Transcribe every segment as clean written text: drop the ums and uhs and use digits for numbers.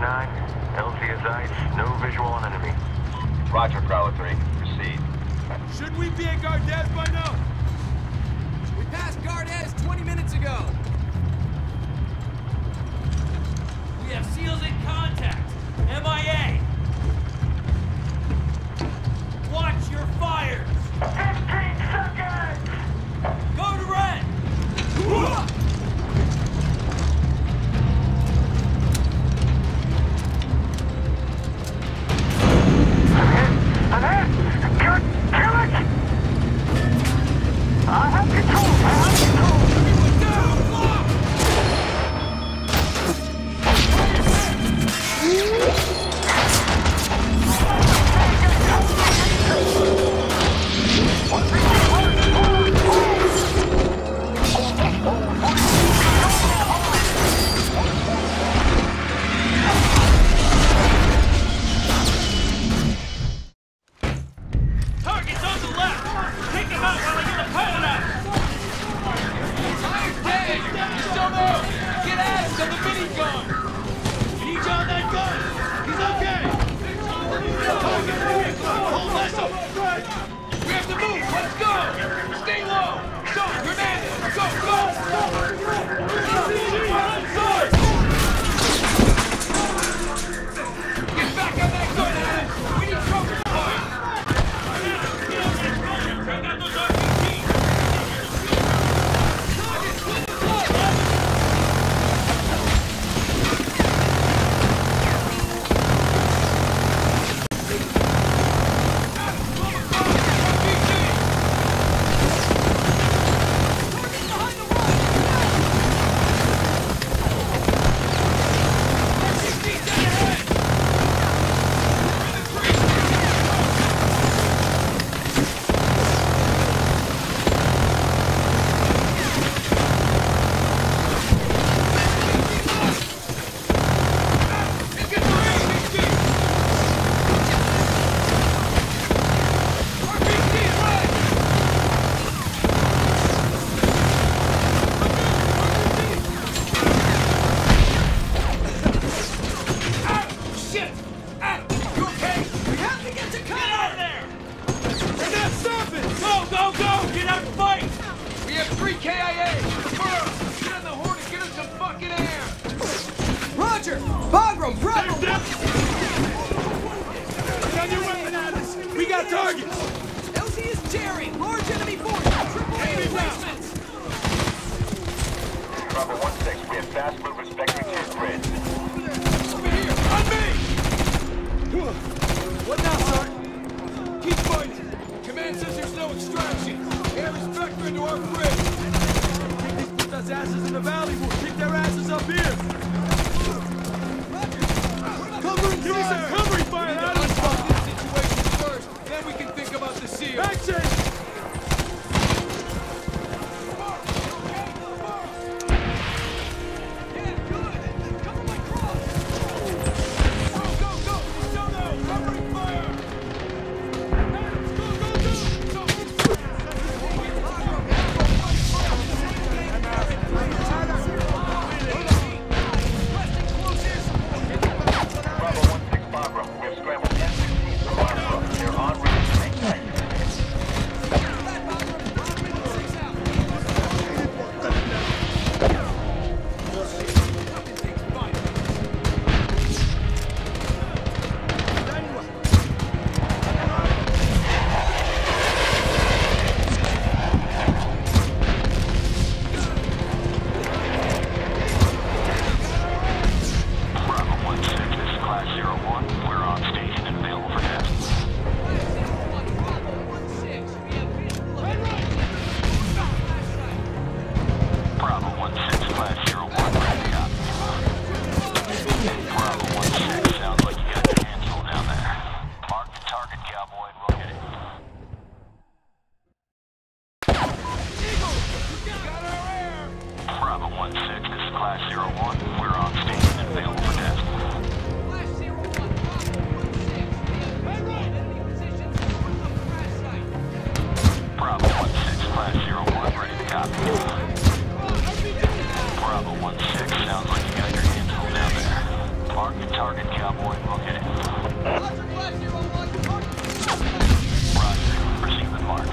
9. LZ is ice. No visual on enemy. Roger, Prowler 3. Proceed. Should we be at Gardez by now? We passed Gardez 20 minutes ago. We have SEALs in contact. MIA. Watch your fires. 15 seconds. Go to red. I'm hit. Kill it. I have control. Bravo 16, Bobro. We have scrambled 10-16 from Bobro. They're on route to make night. Mark the target, cowboy. We'll get it. Roger, 501. Roger. Receiving mark.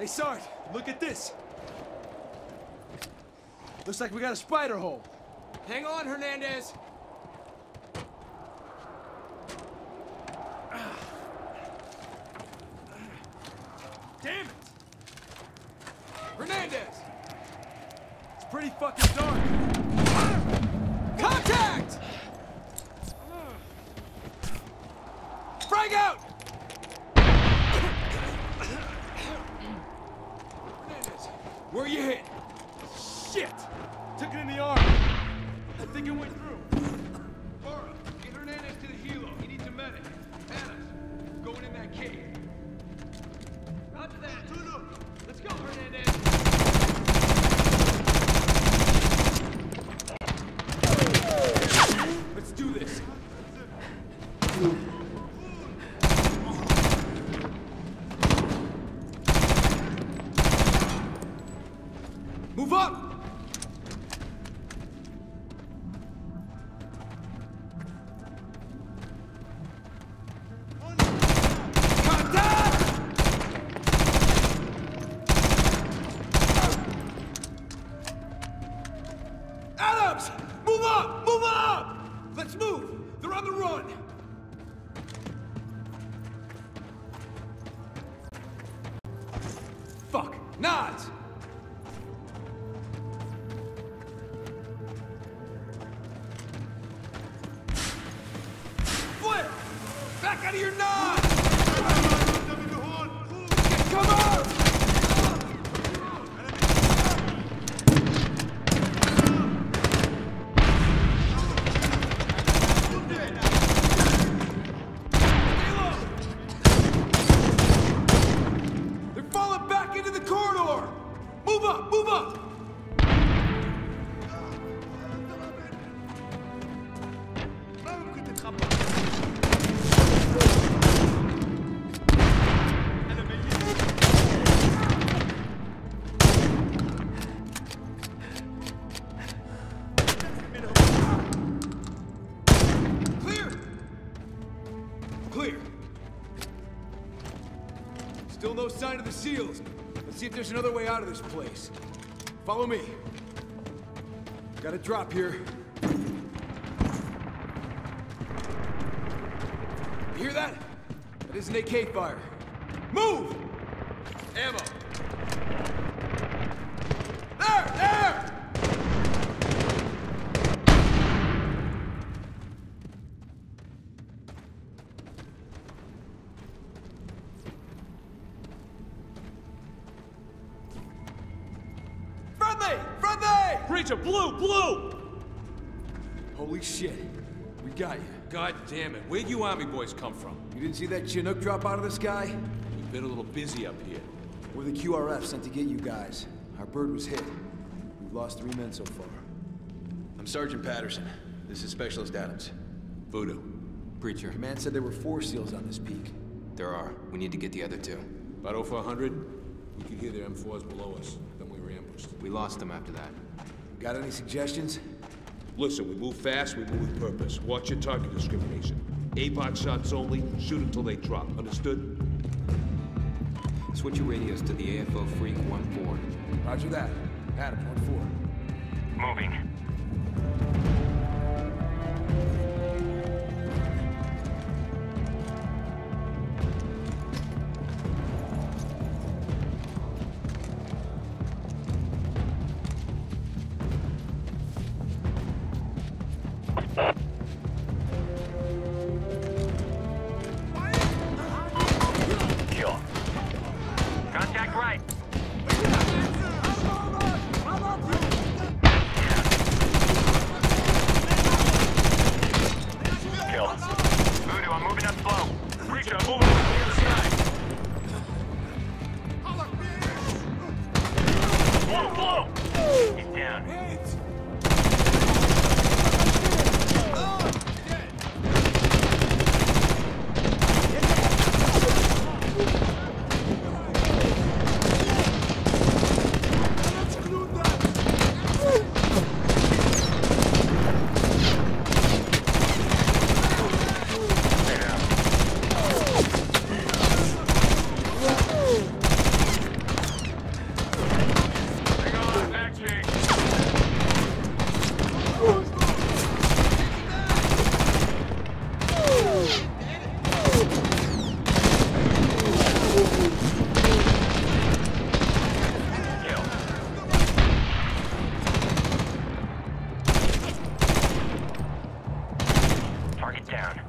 Hey, Sarge, look at this. Looks like we got a spider hole. Hang on, Hernandez. Damn it! Hernandez! It's pretty fucking dark. Contact! Frag out! Hernandez, where you hit? Shit! Took it in the arm. I think it went through. Bora, get Hernandez to the HELO. He needs a medic. Adams, going in that cave. Roger that. Voodoo. Let's go, Hernandez. Let's do this. Move up! Sign of the seals. Let's see if there's another way out of this place. Follow me. Got a drop here. You hear that? That is an AK fire. Move! Ammo. There! There! Preacher, blue, blue! Holy shit, we got you. God damn it, where'd you army boys come from? You didn't see that Chinook drop out of the sky? You've been a little busy up here. We're the QRF sent to get you guys. Our bird was hit. We've lost 3 men so far. I'm Sergeant Patterson. This is Specialist Adams. Voodoo. Preacher. Command said there were 4 SEALs on this peak. There are. We need to get the other 2. About 0400? We could hear their M4s below us. Then we were ambushed. We lost them after that. Got any suggestions? Listen, we move fast, we move with purpose. Watch your target discrimination. APOC shots only, shoot until they drop. Understood? Switch your radios to the AFO Freak 14. Roger that. Adam 1 4. Moving. Contact right. Target down.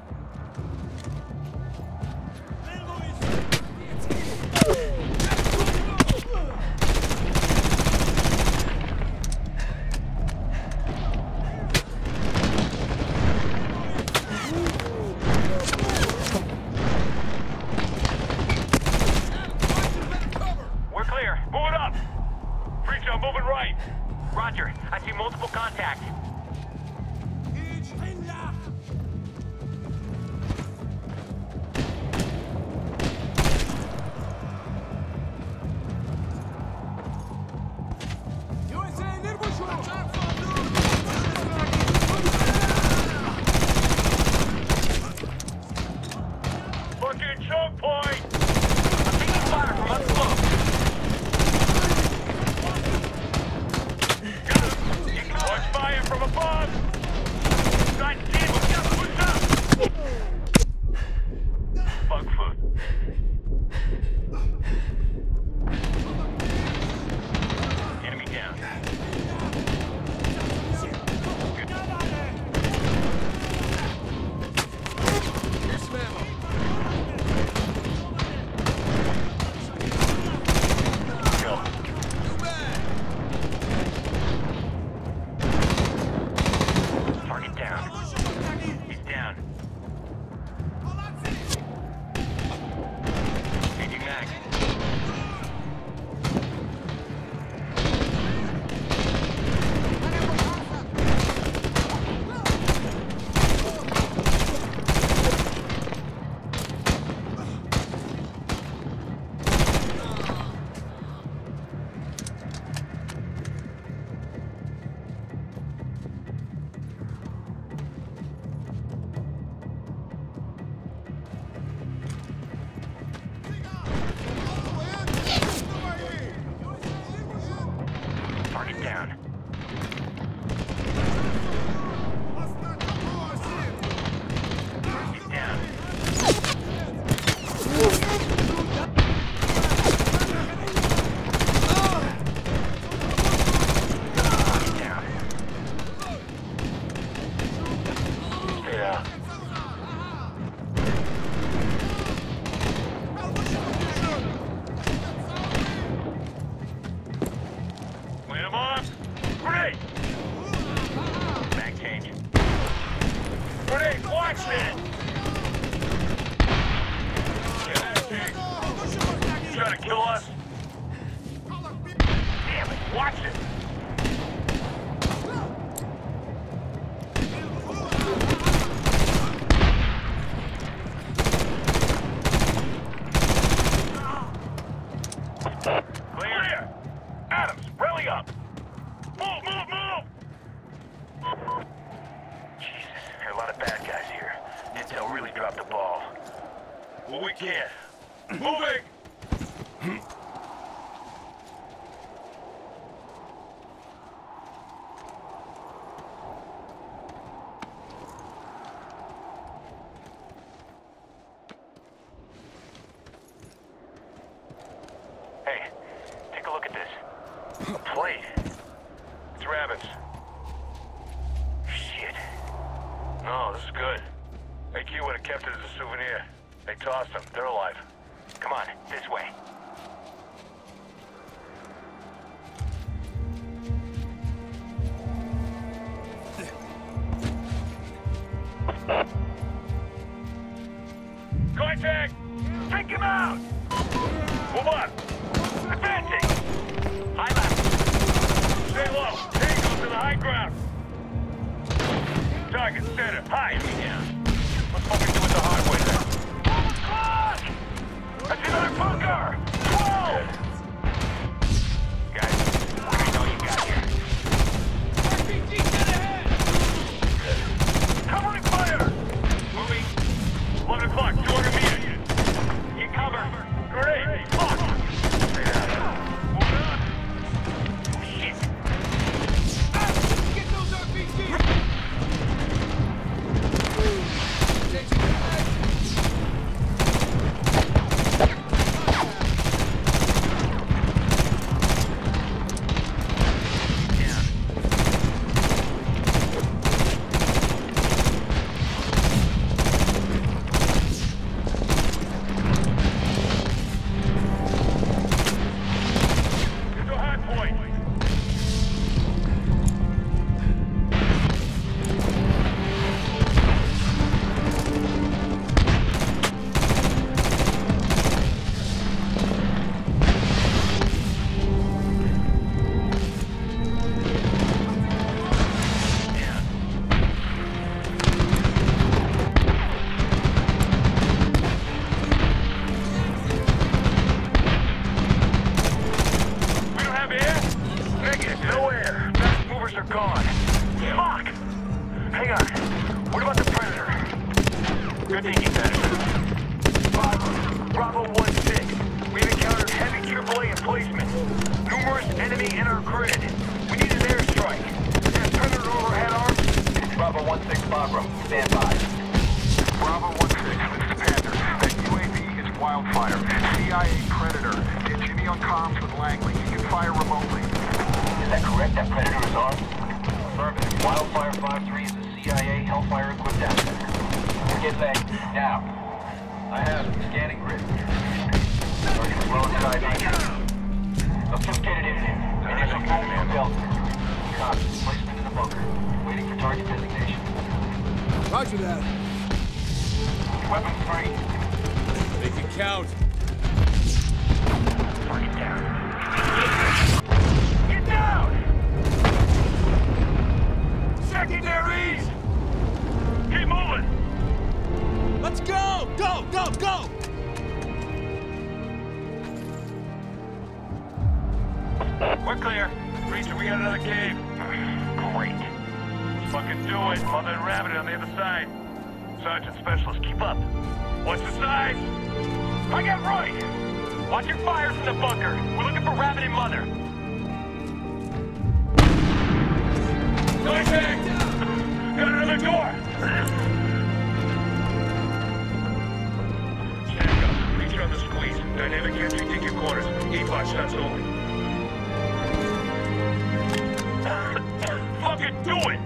Woo! We're taking Patterson. 5, Bravo-1-6. We've encountered heavy AAA emplacements. Numerous enemy in our grid. We need an airstrike. There's Predator overhead arms. Bravo-1-6, Bobro. Stand by. Bravo-1-6, this is Panther. That UAV is Wildfire. CIA Predator. Get Jimmy on comms with Langley. He can fire remotely. Is that correct? That Predator is armed? Affirmative. Wildfire 5-3 is a CIA Hellfire-equipped asset. Casevac, now. I have him. Scanning grid. Target's well inside my unit. Obfuscated enemy. Initial fire from Delta. Copy. Placement in the bunker. Waiting for target designation. Roger that. Weapon free. They can count. Target down. Get down! Secondaries! Keep moving! Let's go! Go, go, go! We're clear. Preacher, we got another cave. Great. Let's fucking do it. Mother and Rabbit on the other side. Sergeant Specialist, keep up. What's the size? I got right! Watch your fire from the bunker. We're looking for Rabbit and Mother. Got another door! Dynamic entry, take your quarters. E-box, that's over. Fucking do it!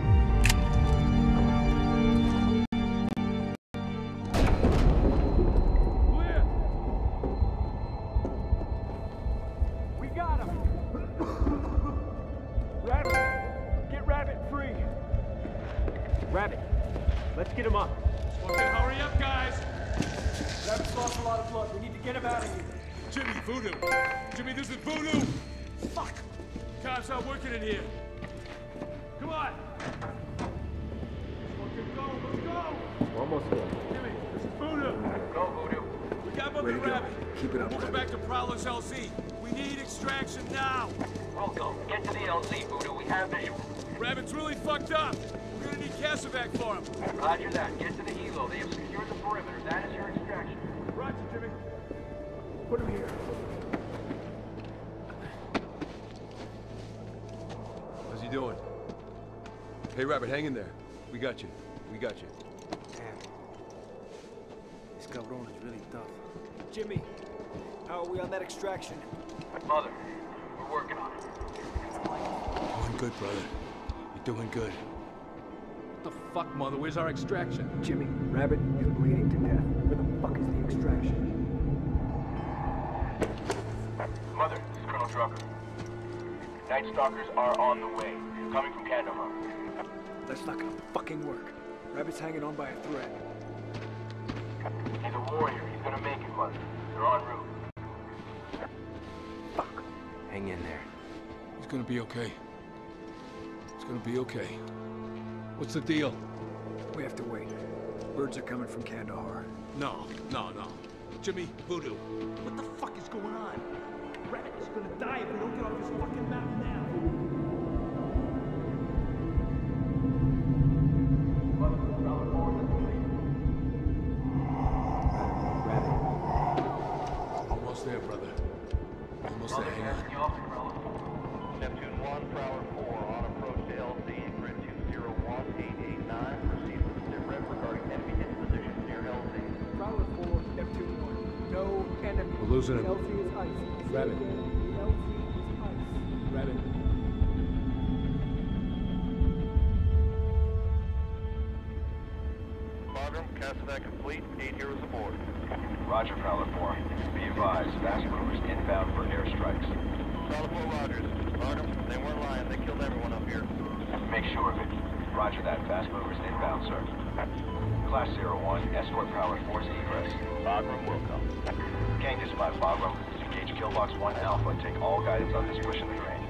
Clear! We got him! Rabbit! Get Rabbit free! Rabbit, let's get him up. Okay, hurry up, guys! Rabbit's lost a lot of blood. We need to get him out of here. Jimmy, Voodoo. Jimmy, this is Voodoo. Fuck. Cops not working in here. Come on. Let's go. Let's go. We're almost there. Jimmy, this is Voodoo. Go, Voodoo. We got Mother Rabbit. Keep it up. We'll go back to Prowler's LZ. We need extraction now. Rocco, get to the LZ, Voodoo. We have visual. Rabbit's really fucked up. We're gonna need Casevac for him. Roger that. Get to the HELO. They have secured the perimeter. That is your extraction. Roger, Jimmy. Put him here. How's he doing? Hey, Robert, hang in there. We got you. We got you. Damn. This cabron is really tough. Jimmy, how are we on that extraction? Mother, we're working on it. Doing good, brother. You're doing good. What the fuck, Mother? Where's our extraction? Jimmy, Rabbit is bleeding to death. Where the fuck is the extraction? Mother, this is Colonel Drucker. Night Stalkers are on the way. Coming from Kandahar. That's not gonna fucking work. Rabbit's hanging on by a thread. He's a warrior. He's gonna make it, Mother. They're en route. Fuck. Hang in there. He's gonna be okay. It's gonna be okay. What's the deal? We have to wait. Birds are coming from Kandahar. No, no, no. Jimmy, Voodoo, what the fuck is going on? Rabbit is gonna die if we don't get off this fucking mountain now. Rabbit. Almost there, brother. Almost there, hang on. Neptune 1, Prowler 4, on approach to LZ. 889, proceed with the red regarding enemy in position near LZ. Prowler 4, F21. No enemy. We're losing him. LZ is ice. Rabbit. LZ is ice. Rabbit. Bagram, Casevac complete. 8 heroes aboard. Roger, Prowler 4. Be advised, fast movers inbound for airstrikes. Prowler 4, Rogers. Bagram, they weren't lying. They killed everyone up here. Make sure of it. Roger that. Fast movers inbound, sir. Class 01, escort Prowler 4's egress. Bagram will come. Gang is by Bagram. Engage Killbox 1 Alpha and take all guidance on this push in the terrain.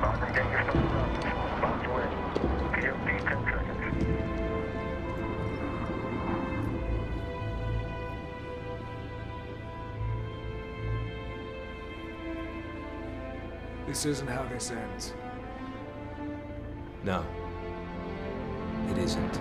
Bagram, gang yourself. Box to win. POP 10 seconds. This isn't how this ends. No. It isn't.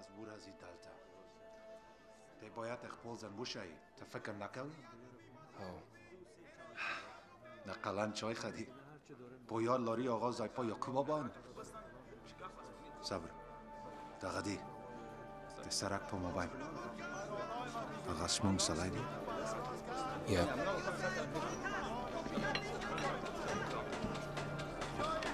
از بور از ایتالتا تی باید اخپول زن بوشایی تا فکر نکلی؟ آه نقلن چای خدی باید لاری آقا زیپا یا کبا بان صبر دقدی تی سرک پا ما بایم آقا شما مسلای دی؟ یا